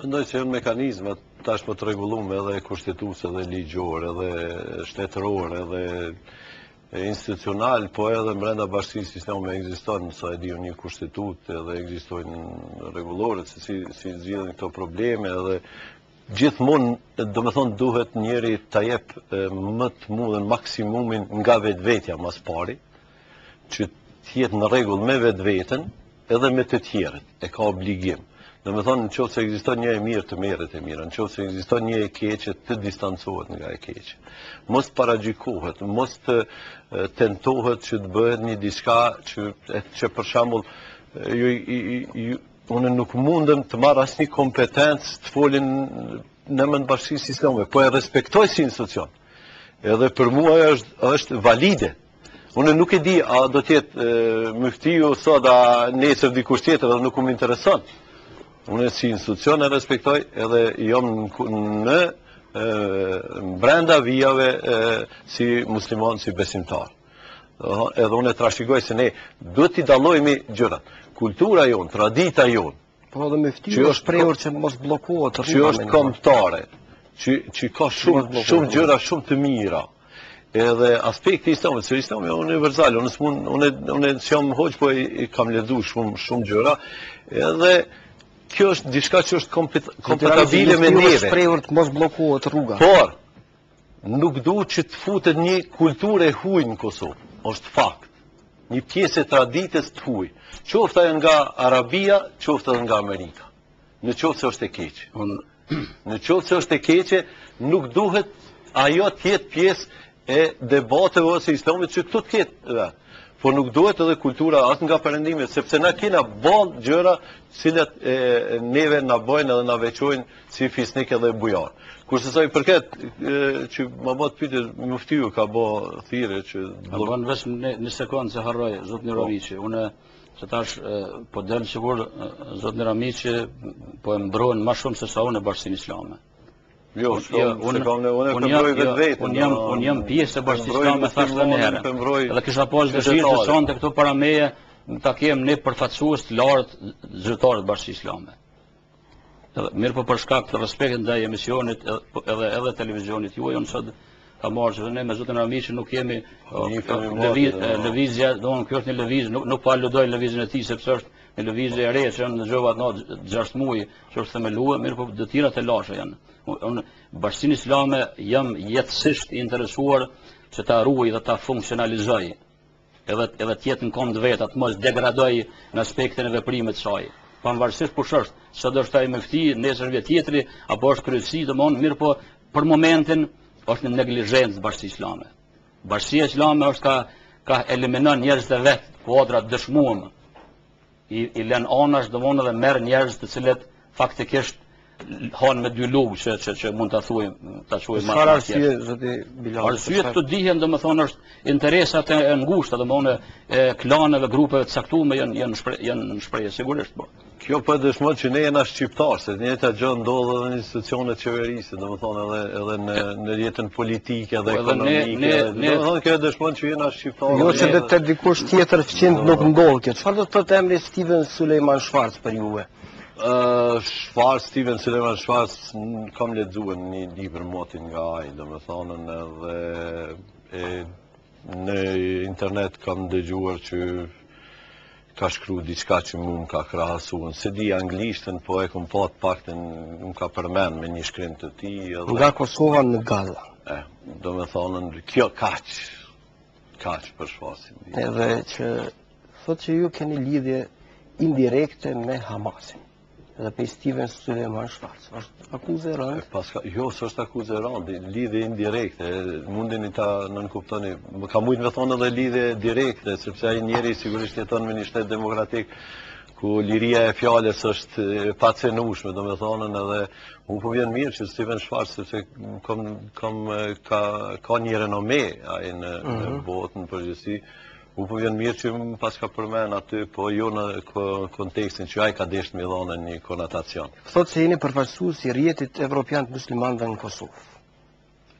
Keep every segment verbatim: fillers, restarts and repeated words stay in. Mendoj që janë mekanizmat tashmë të rregulluara edhe kushtetuese dhe ligjore dhe shtetërore dhe institucional, po edhe brenda Bashkisë Islame ekziston, sa e di unë, një kushtetutë dhe ekzistojnë rregulloret se si si zgjidhen këto probleme edhe gjithmonë, domethënë, duhet njëri ta jep më të mundën maksimumin nga vetvetja mas pari, që të jetë në rregull me vetveten edhe me të tjerët. E ka obligim. Domethënë, nëse ekziston një e mirë, të merret e mira, nëse ekziston një e keqe, të distancohet nga e keqe. Mos paragjikohet, mos të tentohet që të bëhet një diçka që, që për shembull, ju, ju unë nuk mundem të marr asnjë kompetencë të folin në emër Bashkisë Islame, po e respektoj si institucion. Edhe për mua është, është valide. Unë nuk e di a do të jetë muftiu sot a nesër dikush tjetër, nuk më intereson. Unë si institucion e respektoj edhe jam në e, brenda vijave e, si musliman, si besimtar. Edhe unë e trashëgoj se ne duhet t'i dallojmë gjërat. Kultura jon, tradita jon. Po edhe muftiu është prehur që mos bllokohet, që është kombëtare, që që ka shumë shumë gjëra shumë të mira. Edhe aspekti islamit, se Islami është universal, unë s'mun, unë unë jam hoç, po i kam lexuar shumë shumë gjëra. Edhe kjo është diçka që është kompatible me neve. Është prehur të mos bllokohet rruga. Por nuk duhet që të futet një kulturë e huaj në Kosovë. Është fakt. Një pjesë e traditës të huaj, qoftë ajo nga Arabia, qoftë edhe nga Amerika. Në qoftë se është e keqe. Në qoftë se është e keqe, nuk duhet ajo të jetë pjesë e debateve ose islamit që këtu të ketë. Por nuk duhet edhe kultura as nga perëndimi, sepse na kena bën gjëra cilat e, neve na bojnë edhe na veçojnë si fisnik edhe bujar. Kurse sa i përket që më bë pyetje muftiu ka bë thirrje që do von vetëm në sekond se harroj zotni Ramiqi. Unë se tash po dëm sigur zotni Ramiqi po e mbron më shumë se sa unë Bashkësinë Islame. Jo, unë unë jam pjesë e Bashkisë Islame thash tani herë. Edhe kisha pas dëshirë të sonte këtu para meje ta kem ne përfaqësues të lartë zyrtarët e Bashkisë Islame. Mirë po për shkak të respektit ndaj emisionit edhe edhe televizionit juaj, unë sot ta marr që ne me zotin Ramiqi nuk jemi lëvizja, doon kjo është një lëvizje, nuk nuk po aludoj lëvizjen e tij sepse është një lëvizje e re që janë dëgjova atë gjashtë muaj që është themeluar, mirë po detyrat e lasha janë. Unë Bashkësinë Islame jam jetësisht i interesuar që ta ruaj dhe ta funksionalizoj edhe edhe të jetë në kom të vetat, mos degradoj në aspektin e veprimit të saj. Pavarësisht kush është, sa do shtaj mufti, nesër vjet tjetri, apo është kryesi, domon, mirë po për momentin është në neglizhencë Bashkësia Islame. Bashkësia Islame është ka ka eliminon njerëz të vet, kuadra dëshmuam. I i lën anash domon edhe merr njerëz të cilët faktikisht han me dy lugë që që, që mund ta thuajm, ta thuajm më shumë. Arsye zoti Bilalli. Arsyet të dihen domethënë është interesat e ngushta domone e klaneve, grupeve të caktuara janë janë janë në shprehje sigurisht po. Kjo po dëshmon që ne jena shqiptarë, se ne ta gjë ndodh edhe në institucionet qeverisë, domethënë edhe edhe në në jetën politike dhe ekonomike. Domethënë kjo dëshmon që jena shqiptarë. Jo që të dikush tjetër fqint nuk ndodh kjo. Çfarë do të thotë emri Steven Sulejman Shfarci për juve? Ë Shfarci, Steven Sulejman Shfarci, kam lexuar një libër motin nga ai, domethënë edhe e në internet kam dëgjuar që ka shkru diçka që mu më ka krahasuar. Se di anglishtën, po e kom pat paktën, më ka përmend me një shkrim të tij edhe nga Kosova në Gaza. E, do me thonën, kjo kaq, kaq për Shfarcin. Edhe që thotë që ju keni lidhje indirekte me Hamasin. Edhe pe Steven Sulejman Shfarci. Është akuzë e rëndë? Paska, jo, s'është akuzë e rëndë, lidhje indirekte, mundeni ta nënkuptoni. Më ka mujtë me thonë edhe lidhje direkte, sepse ai njeri sigurisht jeton me një shtet demokratik ku liria e fjalës është e pacenueshme, domethënë edhe u po vjen mirë që Steven Shfarci, sepse kam kam ka ka një renome ai në botën përgjithësi. U po vjen mirë që më pas ka përmen aty, po jo në kontekstin që ai ka deshtë me dhënë një konotacion. Thotë se jeni përfaqësues i rrjetit evropian të muslimanëve në Kosovë.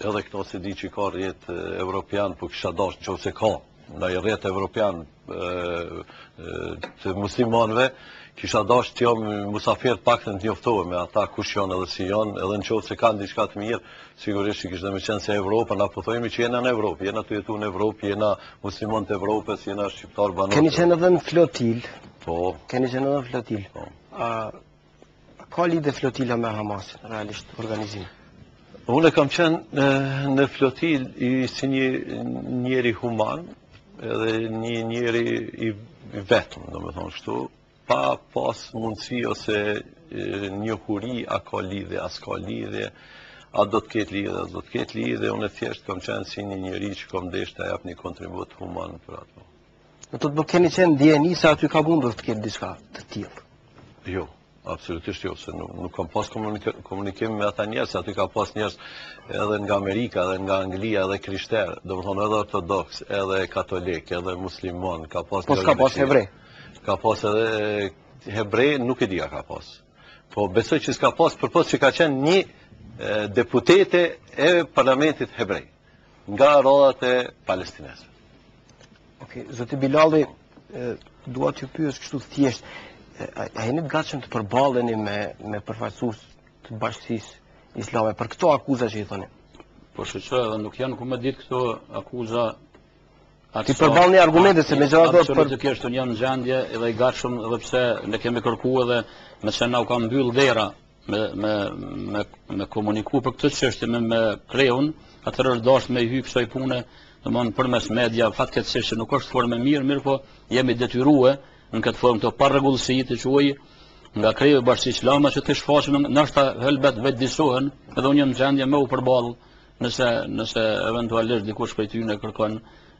Edhe këto se di që ka rrjet evropian, po kisha dashur nëse ka ndaj rrjet evropian të muslimanëve, kisha dash të jam musafir pak të njoftohem me ata kush janë edhe si janë, edhe nëse kanë diçka të mirë, sigurisht që kishte më qenë se Evropa, na po thojmë që jena në Evropë, jena tu jetu në Evropë, jena musliman të Evropës, jena shqiptar banorë. Keni qenë edhe në flotil? Po. Keni qenë edhe në flotil? Po. A ka lidhje flotila me Hamasin, realisht organizimi? Unë kam qenë në flotil si një njeri human, edhe një njeri i vetëm, domethënë kështu, pa pas mundësi ose njohuri a ka lidhje, a s'ka lidhje, a do të ketë lidhje, a do të ketë lidhje, unë thjesht kam qenë si një njeri që kam deshur ta jap një kontribut human për ato. Në të të nuk keni qenë djeni se aty ka mundur të ketë diçka të tillë? Jo. Absolutisht jo, se nuk kam pas komunikim me ata njerës, aty ka pas njerës edhe nga Amerika, edhe nga Anglia, edhe krishterë, do më thonë edhe ortodoks, edhe katolik, edhe muslimon, ka pas... Po s'ka pas hebrej? Ka pas edhe... hebrej nuk e di a ka pas. Po besoj që s'ka pas përpos që ka qenë një deputete e parlamentit hebrej, nga rodat e palestinesë. Oke, Zoti Bilalli, dua t'ju pyes kështu thjesht, a jeni të gatshëm të përballeni me përfaqësues të Bashkësisë Islame për këto akuza që i thoni? Po shoqë, edhe nuk janë ku më ditë këto akuza. Ti përballni argumente se megjithatë absolutikisht unë jam në gjendje edhe i gatshëm, edhe pse ne kemi kërkuar edhe me se na u ka mbyll dhera me komuniku për këtë çështje me kreun, atëherë është dashur me i hyj kësaj pune, domthonë përmes media, fatkeqësisht nuk është formë mirë, mirë po jemi detyruar në këtë formë të parregullësi të quaj nga kreu i Bashkisë Islame që të shfaqen, ndoshta helbet vetë disohen, edhe unë jam në gjendje më u përball nëse nëse eventualisht dikush prej tyre kërkon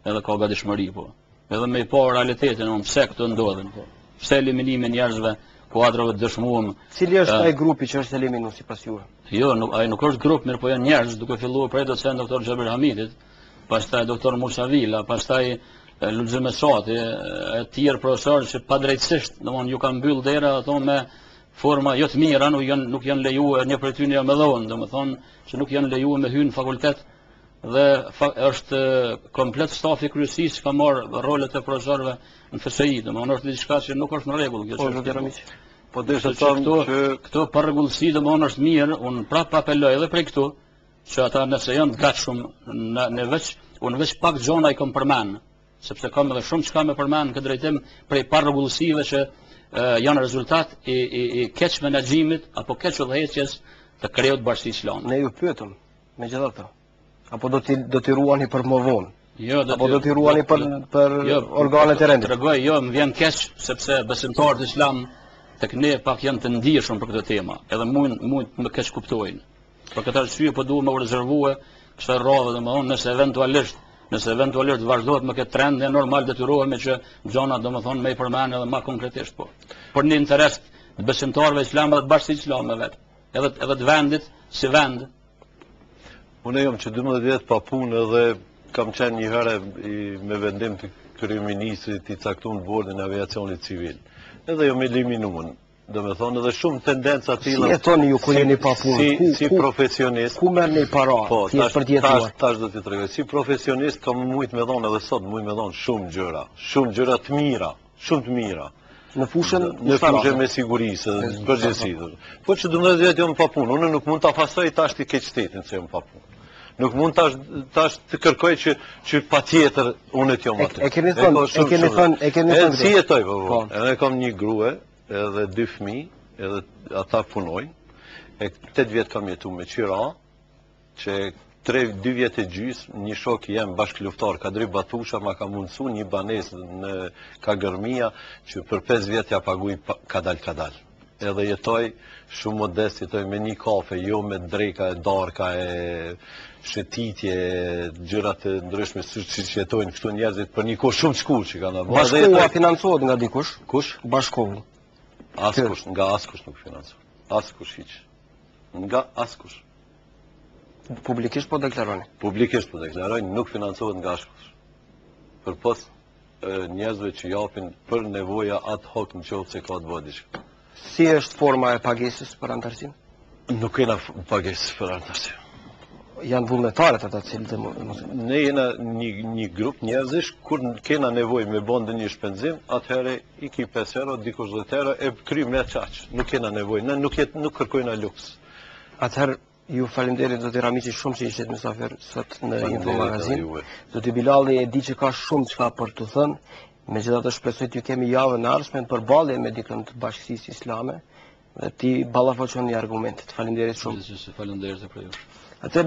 edhe ka gatishmëri po. Edhe më i pa realitetin, unë pse këto ndodhen po. Pse eliminimi i njerëzve, kuadrave të dëshmuam. Cili është ai grupi që është eliminuar sipas juve? Jo, ai nuk është grup, mirë po janë njerëz, duke filluar prej docent doktor Xhaber Hamidit, pastaj doktor Musa Vila, pastaj Luzime Sati, e tjerë profesorë që pa drejtësisht, ju ka mbyllë dera ato me forma jo të mira, nuk janë lejuar, një prej tyre më dhon, domethënë që nuk janë lejuar me hyrë në fakultet dhe është komplet stafi kryesisë që ka marrë rolet e profesorëve në F S I, domethënë është diçka që nuk është në rregull kjo çështje. Po desha të them që këto parregullsi domethënë është mirë, unë prapë apeloj edhe prej këtu që ata nëse janë të gatshëm në veç, unë veç pak gjona i kam përmend. Sepse kam edhe shumë që ka me përmenë në këtë drejtim prej parregullësive që janë rezultat i keq menaxhimit apo keq udhëheqjes të kreut Bashkisë Islame. Ne ju pyetëm, megjithatë, apo do t'i ruani për më vonë, apo do t'i ruani për organet e rendit? Tregoj, jo, më vjen keq, sepse besimtarët islam tek ne pak janë të ndjeshëm për këtë tema, edhe mund më keq kuptojnë. Për këtë arsye po duhet me u rezervue kësaj rradhe, domethënë nëse eventualisht Nëse eventualisht vazhdojt me këtë trend, e normal detyrohemi që gjona do më thonë me i përmenë edhe ma konkretisht po. Por një interes të besimtarve islam dhe të Bashkisë Islame vetë, edhe të vendit si vend. Unë jam që dymbëdhjetë vjetë pa punë edhe kam qenë një herë me vendim të kryeministrit i caktuar në bordin e aviacionit civil. Edhe jam eliminuar. Dhe me thonë edhe shumë tendenca tila. Si e thoni ju ku jeni pa punë? Si profesionist. Ku merrni para? Po, tash do t'i tregoj. Si profesionist kam mujt me dhonë edhe sot mujt me dhonë shumë gjëra. Shumë gjëra të mira. Shumë të mira. Në fushën? Në fushën me sigurisë, përgjithësisë. Po që dymbëdhjetë vjetë jam pa punë. Unë nuk mund t'a pasoj tash t'i keq shtetin se jam pa punë. Nuk mund tash të kërkoj që pa tjetër unë t'jo më atë. E keni thonë? Si jetoj, përvoj. Edhe dy fëmijë, edhe ata punojnë, e tetë vjetë kam jetu me qira, që dy vjetë e gjysë, një shok jem bashkëluftar, Kadri Batusha, ma ka mundësu një banesë në Kagërmia, që për pesë vjetë ja paguj kadal-kadal. Edhe jetoj shumë modest, jetoj me një kafe, jo me dreka, darka, shëtitje, gjërat e ndryshme, që jetojnë kështu njerëzit për një kohë shumë shkurë që kanë bërë. Bashkohu a financohet nga dikush? Kush? Bashkohu. Askush, nga askush nuk financoj. Askush hiq. Nga askush. Publikisht po deklaroni? Publikisht po deklaroni, nuk financohet nga askush. Për pos njerëzve që japin për nevoja atë hok në qovë se ka të bëdishkë. Si është forma e pagesës për antarësim? Nuk kena pagesës për antarësim. janë vullnetarët ata të cilët ne jena një një grup njerëzish kur kena nevojë me bën ndonjë shpenzim, atëherë i ki pesë euro, dikush dhjetë euro e kryj me çaç. Nuk kena nevojë, ne nuk jet nuk kërkojna luks. Atëherë ju falenderoj zoti Ramiqi shumë që ishit mysafir sot në Info Magazine. Zoti Bilalli e di që ka shumë çka për të thënë, megjithatë shpresoj t'ju kemi javën e ardhshme për ballje me dikën të Bashkësisë Islame. Dhe ti ballafaqon një argumentet. Falenderit shumë. Falenderit për ju.